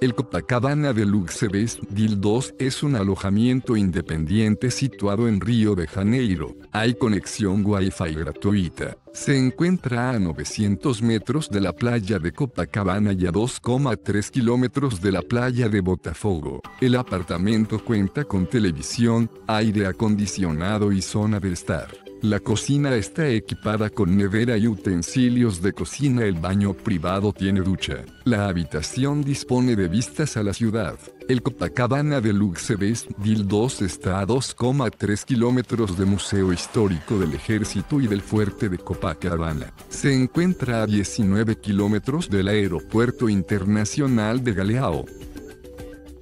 El Copacabana Deluxe Best Deal 2 es un alojamiento independiente situado en Río de Janeiro. Hay conexión Wi-Fi gratuita. Se encuentra a 900 metros de la playa de Copacabana y a 2,3 kilómetros de la playa de Botafogo. El apartamento cuenta con televisión, aire acondicionado y zona de estar. La cocina está equipada con nevera y utensilios de cocina. El baño privado tiene ducha. La habitación dispone de vistas a la ciudad. El Copacabana Deluxe Best Deal 2 está a 2,3 kilómetros del Museo Histórico del Ejército y del Fuerte de Copacabana. Se encuentra a 19 kilómetros del Aeropuerto Internacional de Galeao.